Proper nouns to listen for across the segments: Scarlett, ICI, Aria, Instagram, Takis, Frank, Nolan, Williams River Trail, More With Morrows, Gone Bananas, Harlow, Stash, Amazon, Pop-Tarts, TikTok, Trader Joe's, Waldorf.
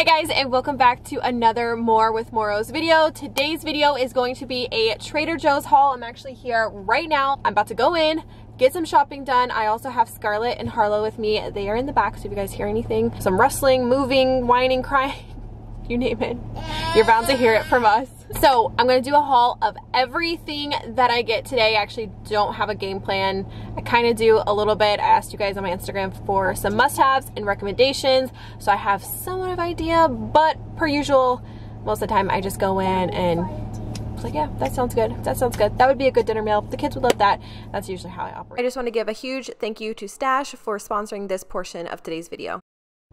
Hey guys, and welcome back to another More with Moro's video. Today's video is going to be a Trader Joe's haul. I'm actually here right now. I'm about to go in, get some shopping done. I also have Scarlett and Harlow with me. They are in the back, so if you guys hear anything, some rustling, moving, whining, crying, you name it, you're bound to hear it from us. So I'm gonna do a haul of everything that I get today. I actually don't have a game plan. I kind of do a little bit. I asked you guys on my Instagram for some must-haves and recommendations, so I have somewhat of an idea, but per usual, most of the time I just go in and it's like, yeah, that sounds good. That sounds good. That would be a good dinner meal. The kids would love that. That's usually how I operate. I just want to give a huge thank you to Stash for sponsoring this portion of today's video.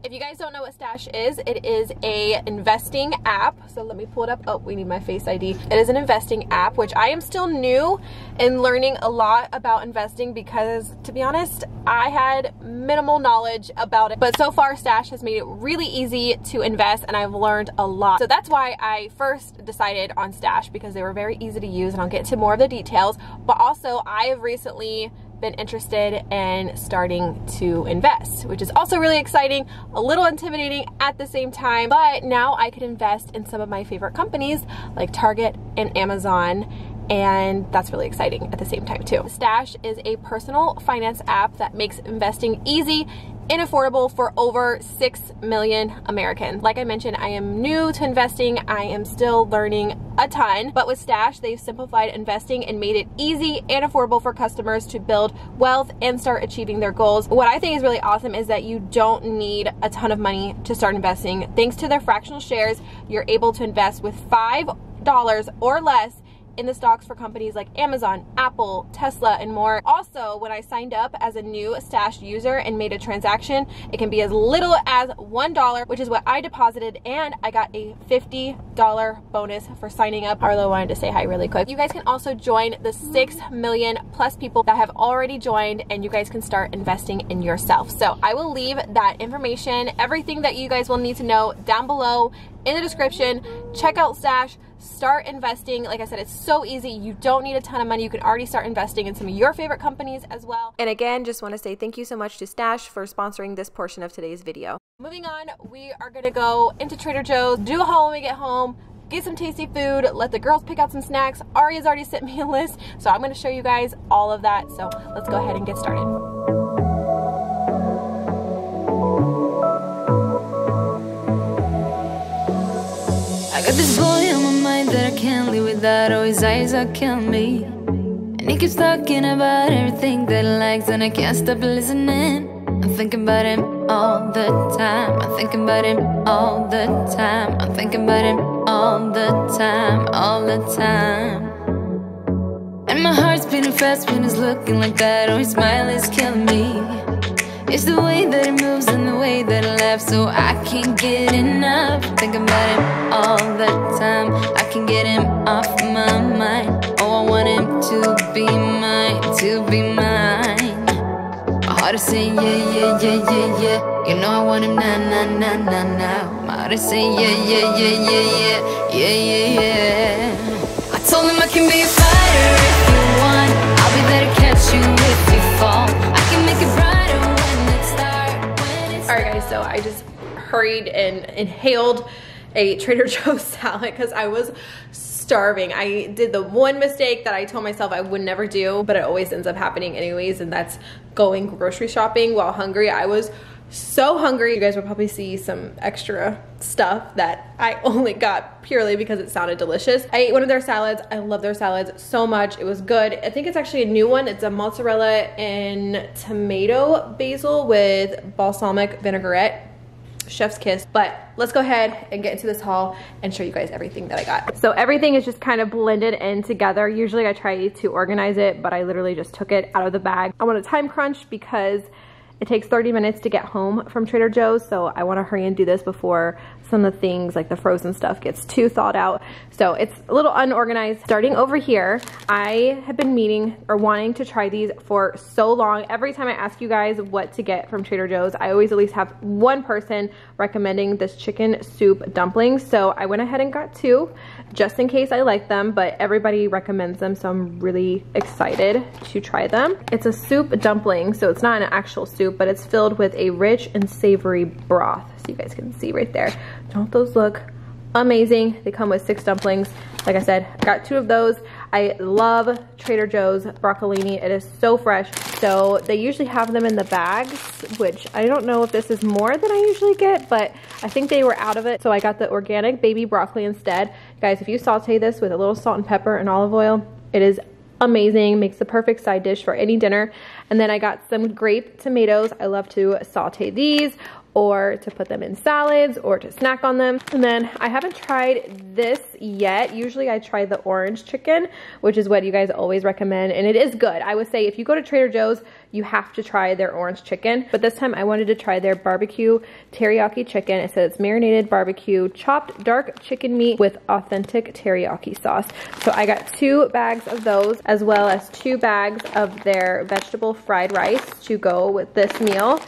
If you guys don't know what Stash is, it is an investing app. So let me pull it up. Oh, we need my Face ID. It is an investing app, which I am still new and learning a lot about investing because, to be honest, I had minimal knowledge about it. But so far, Stash has made it really easy to invest, and I've learned a lot. So that's why I first decided on Stash, because they were very easy to use, and I'll get to more of the details. But also, I have recently been interested in starting to invest, which is also really exciting, a little intimidating at the same time, but now I could invest in some of my favorite companies like Target and Amazon, and that's really exciting at the same time too. Stash is a personal finance app that makes investing easy and affordable for over 6 million Americans. Like I mentioned, I am new to investing. I am still learning a ton, but with Stash, they've simplified investing and made it easy and affordable for customers to build wealth and start achieving their goals. What I think is really awesome is that you don't need a ton of money to start investing. Thanks to their fractional shares, you're able to invest with $5 or less in the stocks for companies like Amazon, Apple, Tesla, and more. Also, when I signed up as a new Stash user and made a transaction, it can be as little as $1, which is what I deposited, and I got a $50 bonus for signing up. Harlow wanted to say hi really quick. You guys can also join the 6 million plus people that have already joined, and you guys can start investing in yourself. So I will leave that information, everything that you guys will need to know, down below in the description. Check out Stash. Start investing. Like I said, it's so easy. You don't need a ton of money. You can already start investing in some of your favorite companies as well. And again, just want to say thank you so much to Stash for sponsoring this portion of today's video. Moving on, we are going to go into Trader Joe's, do a haul when we get home, get some tasty food, let the girls pick out some snacks. Aria's already sent me a list, so I'm going to show you guys all of that. So let's go ahead and get started. I got this boy on my mind that I can't live without. Oh, his eyes are killing me, and he keeps talking about everything that he likes, and I can't stop listening. I'm thinking about him all the time. I'm thinking about him all the time. I'm thinking about him all the time, all the time. And my heart's beating fast when he's looking like that. Oh, his smile is killing me. It's the way that he moves and the way that he laughs, so I can't get enough. Thinking about him all the time. I can't get him off my mind. Oh, I want him to be mine, to be mine. My heart is saying yeah, yeah, yeah, yeah, yeah. You know I want him now, now, now, now, now. My heart is saying yeah, yeah, yeah, yeah, yeah, yeah, yeah, yeah. I told him I can be a fighter if you want. I'll be there to catch you if you fall. I can make it brighter. Alright guys, so I just hurried and inhaled a Trader Joe's salad because I was starving. I did the one mistake that I told myself I would never do, but it always ends up happening anyways, and that's going grocery shopping while hungry. I was so hungry. You guys will probably see some extra stuff that I only got purely because it sounded delicious. I ate one of their salads. I love their salads so much. It was good. I think it's actually a new one. It's a mozzarella and tomato basil with balsamic vinaigrette. Chef's kiss. But let's go ahead and get into this haul and show you guys everything that I got. So everything is just kind of blended in together. Usually I try to organize it, but I literally just took it out of the bag. I'm on a time crunch because it takes 30 minutes to get home from Trader Joe's, so I want to hurry and do this before some of the things like the frozen stuff gets too thawed out. So it's a little unorganized. Starting over here, I have been wanting to try these for so long. Every time I ask you guys what to get from Trader Joe's, I always at least have one person recommending this chicken soup dumplings. So I went ahead and got two just in case I like them, but everybody recommends them, so I'm really excited to try them. It's a soup dumpling, so it's not an actual soup. soup, but it's filled with a rich and savory broth. So you guys can see right there. Don't those look amazing? They come with 6 dumplings. Like I said, I got 2 of those. I love Trader Joe's broccolini. It is so fresh. So they usually have them in the bags, which I don't know if this is more than I usually get, but I think they were out of it. So I got the organic baby broccoli instead. Guys, if you saute this with a little salt and pepper and olive oil, it is amazing. Makes the perfect side dish for any dinner. And then I got some grape tomatoes. I love to saute these, or to put them in salads, or to snack on them. And then I haven't tried this yet. Usually I try the orange chicken, which is what you guys always recommend, and it is good. I would say if you go to Trader Joe's, you have to try their orange chicken, but this time I wanted to try their barbecue teriyaki chicken. It says it's marinated barbecue chopped dark chicken meat with authentic teriyaki sauce. So I got 2 bags of those, as well as 2 bags of their vegetable fried rice to go with this meal.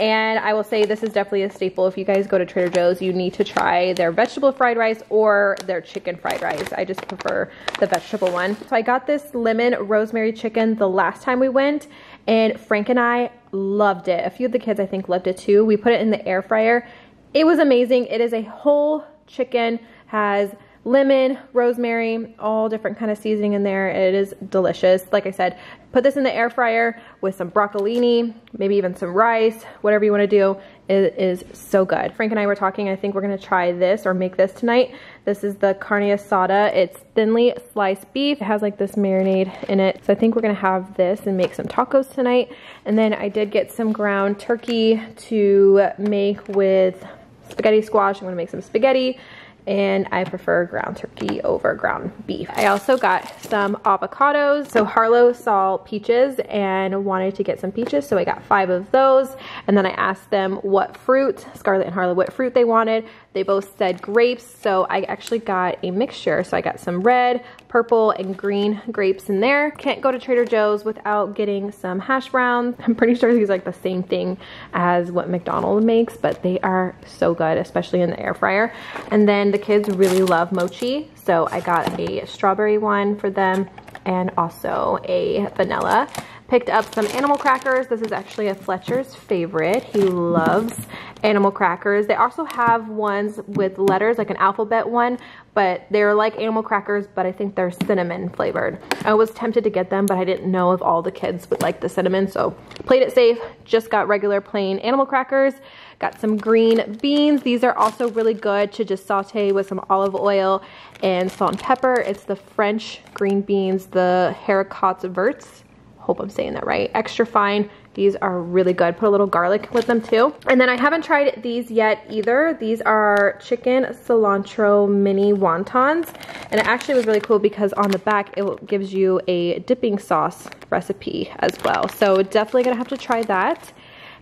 And I will say this is definitely a staple. If you guys go to Trader Joe's, you need to try their vegetable fried rice or their chicken fried rice. I just prefer the vegetable one. So I got this lemon rosemary chicken the last time we went, and Frank and I loved it. A few of the kids I think loved it too. We put it in the air fryer. It was amazing. It is a whole chicken, has lemon, rosemary, all different kind of seasoning in there. It is delicious. Like I said, put this in the air fryer with some broccolini, maybe even some rice, whatever you want to do. It is so good. Frank and I were talking, I think we're going to try this or make this tonight. This is the carne asada. It's thinly sliced beef. It has like this marinade in it. So I think we're going to have this and make some tacos tonight. And then I did get some ground turkey to make with spaghetti squash. I'm going to make some spaghetti. And I prefer ground turkey over ground beef. I also got some avocados. So Harlow saw peaches and wanted to get some peaches, so I got 5 of those. And then I asked them what fruit, Scarlett and Harlow, what fruit they wanted. They both said grapes, so I actually got a mixture. So I got some red, purple, and green grapes in there. Can't go to Trader Joe's without getting some hash browns. I'm pretty sure these are like the same thing as what McDonald's makes, but they are so good, especially in the air fryer. And then the kids really love mochi, so I got a strawberry one for them and also a vanilla. Picked up some animal crackers. This is actually a Fletcher's favorite. He loves animal crackers. They also have ones with letters, like an alphabet one, but they're like animal crackers, but I think they're cinnamon flavored. I was tempted to get them, but I didn't know if all the kids would like the cinnamon, so played it safe. Just got regular plain animal crackers. Got some green beans. These are also really good to just saute with some olive oil and salt and pepper. It's the French green beans, the haricots verts. Hope I'm saying that right. Extra fine. These are really good. Put a little garlic with them too. And then I haven't tried these yet either. These are chicken cilantro mini wontons. And it actually was really cool because on the back it gives you a dipping sauce recipe as well. So definitely gonna have to try that.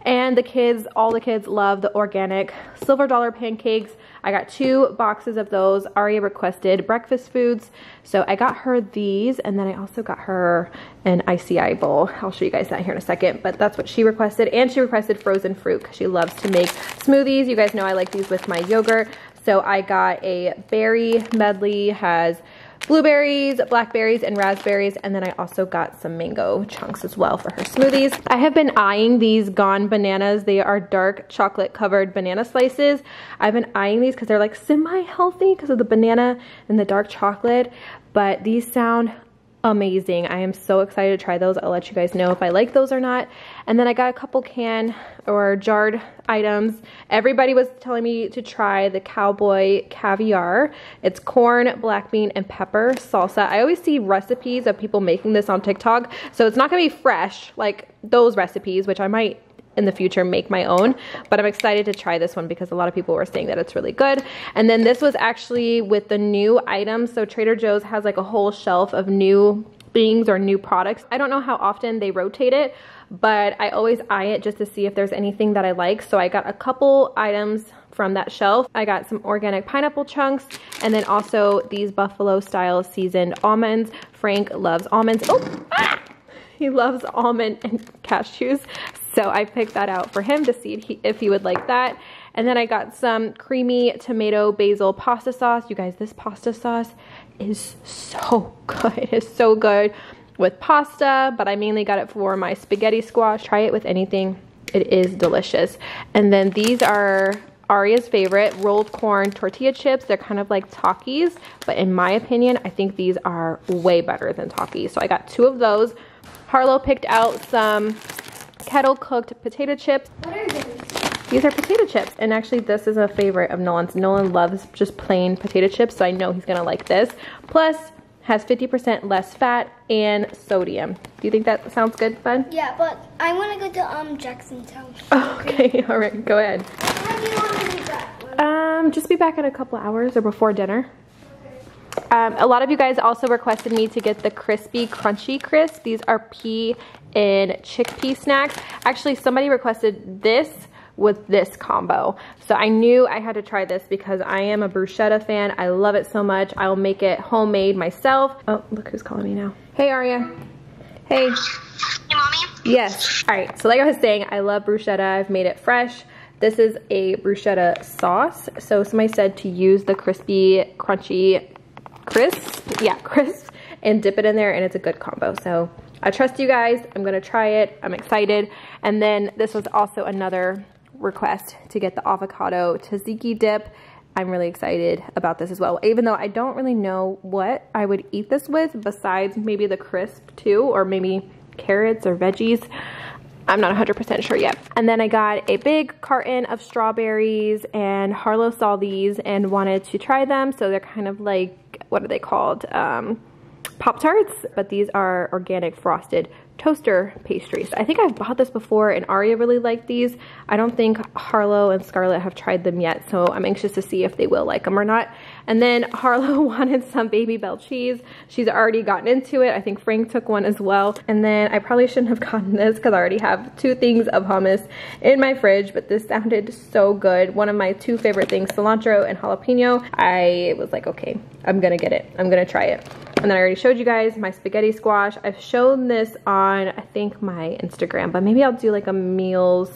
And the kids, all the kids love the organic silver dollar pancakes. I got 2 boxes of those. Aria requested breakfast foods, so I got her these, and then I also got her an ICI bowl. I'll show you guys that here in a second, but that's what she requested. And she requested frozen fruit because she loves to make smoothies. You guys know I like these with my yogurt. So I got a berry medley, has blueberries, blackberries, and raspberries, and then I also got some mango chunks as well for her smoothies. I have been eyeing these Gone Bananas. They are dark chocolate covered banana slices. I've been eyeing these because they're like semi-healthy because of the banana and the dark chocolate, but these sound amazing. I am so excited to try those. I'll let you guys know if I like those or not. And then I got a couple canned or jarred items. Everybody was telling me to try the cowboy caviar. It's corn, black bean, and pepper salsa. I always see recipes of people making this on TikTok, so it's not gonna be fresh like those recipes, which I might in the future make my own, but I'm excited to try this one because a lot of people were saying that it's really good. And then this was actually with the new items. So Trader Joe's has like a whole shelf of new things or new products. I don't know how often they rotate it, but I always eye it just to see if there's anything that I like. So I got a couple items from that shelf. I got some organic pineapple chunks, and then also these buffalo style seasoned almonds. Frank loves almonds. Oh, ah! He loves almond and cashews. So I picked that out for him to see if he would like that. And then I got some creamy tomato basil pasta sauce. You guys, this pasta sauce is so good. It is so good with pasta, but I mainly got it for my spaghetti squash. Try it with anything. It is delicious. And then these are Aria's favorite, rolled corn tortilla chips. They're kind of like Takis, but in my opinion, I think these are way better than Takis. So I got two of those. Harlow picked out some kettle cooked potato chips. What are these? These are potato chips. And actually this is a favorite of Nolan's. Nolan loves just plain potato chips, so I know he's gonna like this. Plus, has 50% less fat and sodium. Do you think that sounds good, bud? Yeah, but I wanna go to Jacksontown. Oh, okay, all right, go ahead. When do you wanna be back? Just be back in a couple hours or before dinner. A lot of you guys also requested me to get the crispy crunchy crisp. These are pea and chickpea snacks. Actually, somebody requested this with this combo. So I knew I had to try this because I am a bruschetta fan. I love it so much. I'll make it homemade myself. Oh, look who's calling me now. Hey, Aria. Hey. Hey, Mommy. Yes. All right, so like I was saying, I love bruschetta. I've made it fresh. This is a bruschetta sauce. So somebody said to use the crispy, crunchy, crisp and dip it in there, and it's a good combo. So I trust you guys. I'm gonna try it. I'm excited. And then this was also another request to get the avocado tzatziki dip. I'm really excited about this as well, even though I don't really know what I would eat this with besides maybe the crisp too, or maybe carrots or veggies. I'm not 100% sure yet. And then I got a big carton of strawberries, and Harlow saw these and wanted to try them. So they're kind of like, what are they called? Pop-Tarts, but these are organic frosted toaster pastries. I think I've bought this before and Aria really liked these. I don't think Harlow and Scarlett have tried them yet, so I'm anxious to see if they will like them or not. And then Harlow wanted some Baby Bell cheese. She's already gotten into it. I think Frank took one as well. And then I probably shouldn't have gotten this because I already have two things of hummus in my fridge, but this sounded so good. One of my two favorite things, cilantro and jalapeno. I was like, okay, I'm gonna get it. I'm gonna try it. And then I already showed you guys my spaghetti squash. I've shown this on, I think, my Instagram, but maybe I'll do like a meals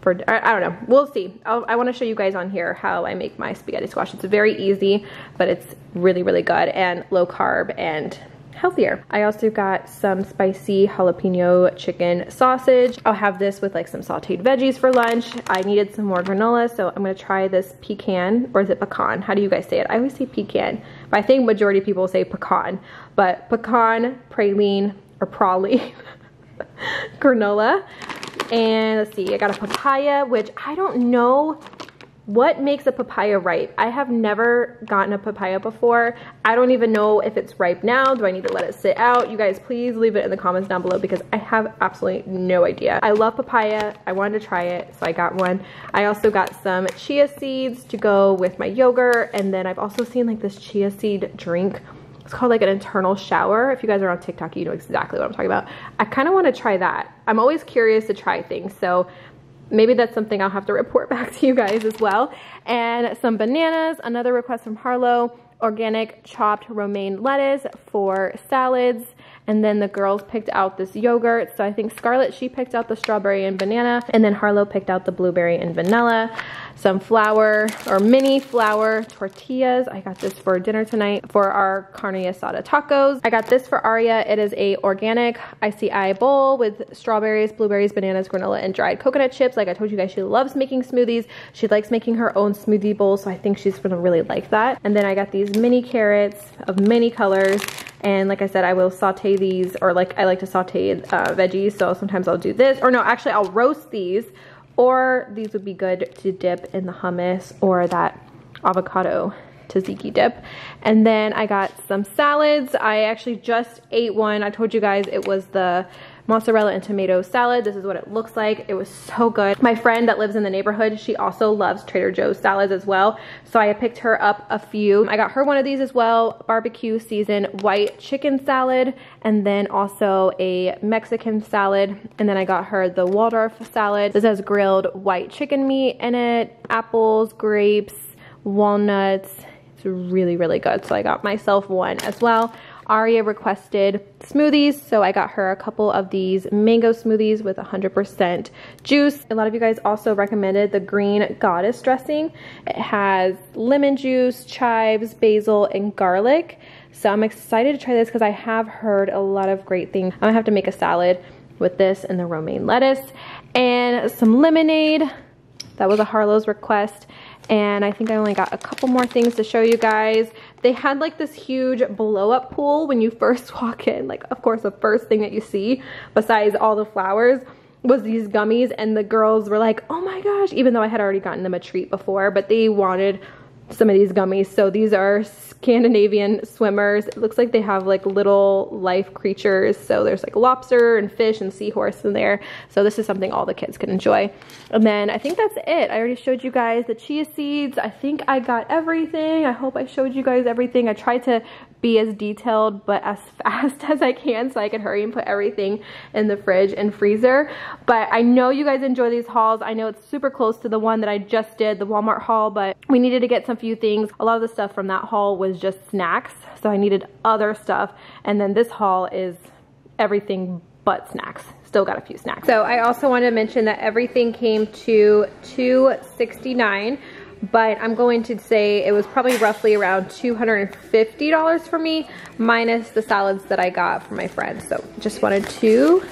for, I don't know, we'll see. I wanna show you guys on here how I make my spaghetti squash. It's very easy, but it's really, really good and low carb and healthier. I also got some spicy jalapeno chicken sausage. I'll have this with like some sauteed veggies for lunch. I needed some more granola, so I'm gonna try this pecan, or is it pecan? How do you guys say it? I always say pecan, but I think majority of people say pecan, but pecan, praline, or praline granola. And let's see, I got a papaya, which I don't know what makes a papaya ripe. I have never gotten a papaya before. I don't even know if it's ripe now. Do I need to let it sit out? You guys, please leave it in the comments down below because I have absolutely no idea. I love papaya. I wanted to try it, so I got one. I also got some chia seeds to go with my yogurt, and then I've also seen like this chia seed drink. It's called like an internal shower. If you guys are on TikTok, you know exactly what I'm talking about. I kind of want to try that. I'm always curious to try things, so maybe that's something I'll have to report back to you guys as well. And some bananas, another request from Harlow, organic chopped romaine lettuce for salads. And then the girls picked out this yogurt. So I think Scarlett, she picked out the strawberry and banana, and then Harlow picked out the blueberry and vanilla. Some flour, or mini flour tortillas. I got this for dinner tonight for our carne asada tacos. I got this for Aria. It is a organic ICI bowl with strawberries, blueberries, bananas, granola, and dried coconut chips. Like I told you guys, she loves making smoothies. She likes making her own smoothie bowl, so I think she's gonna really like that. And then I got these mini carrots of many colors. And like I said, I will saute these, or like I like to saute veggies, so sometimes I'll do this. Or no, actually I'll roast these, or these would be good to dip in the hummus or that avocado tzatziki dip. And then I got some salads. I actually just ate one. I told you guys it was the mozzarella and tomato salad. This is what it looks like. It was so good. My friend that lives in the neighborhood, she also loves Trader Joe's salads as well, so I picked her up a few. I got her one of these as well, barbecue seasoned white chicken salad, and then also a Mexican salad. And then I got her the Waldorf salad. This has grilled white chicken meat in it, apples, grapes, walnuts. It's really, really good, so I got myself one as well. Aria requested smoothies, so I got her a couple of these mango smoothies with 100% juice. A lot of you guys also recommended the green goddess dressing. It has lemon juice, chives, basil, and garlic. So I'm excited to try this because I have heard a lot of great things. I'm gonna have to make a salad with this and the romaine lettuce. and some lemonade. That was a Harlow's request. And I think I only got a couple more things to show you guys. They had like this huge blow up pool when you first walk in. Like, of course, the first thing that you see besides all the flowers was these gummies, and the girls were like, oh my gosh, even though I had already gotten them a treat before, but they wanted some of these gummies. So these are Scandinavian swimmers. It looks like they have like little life creatures. So there's like lobster and fish and seahorse in there. So this is something all the kids can enjoy. And then I think that's it. I already showed you guys the chia seeds. I think I got everything. I hope I showed you guys everything. I tried to be as detailed but as fast as I can so I can hurry and put everything in the fridge and freezer. But I know you guys enjoy these hauls. I know it's super close to the one that I just did, the Walmart haul, but we needed to get some few things. A lot of the stuff from that haul was just snacks, so I needed other stuff, and then this haul is everything but snacks. Still got a few snacks. So I also want to mention that everything came to $269. But I'm going to say it was probably roughly around $250 for me, minus the salads that I got from my friends. So just wanted to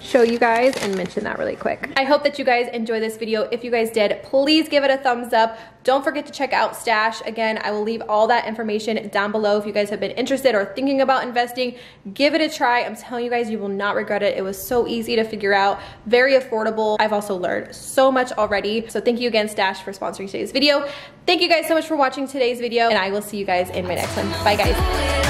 show you guys and mention that really quick. I hope that you guys enjoyed this video. If you guys did, please give it a thumbs up. Don't forget to check out Stash. Again, I will leave all that information down below. If you guys have been interested or thinking about investing, give it a try. I'm telling you guys, you will not regret it. It was so easy to figure out, very affordable. I've also learned so much already. So thank you again, Stash, for sponsoring today's video. Thank you guys so much for watching today's video, and I will see you guys in my next one. Bye guys.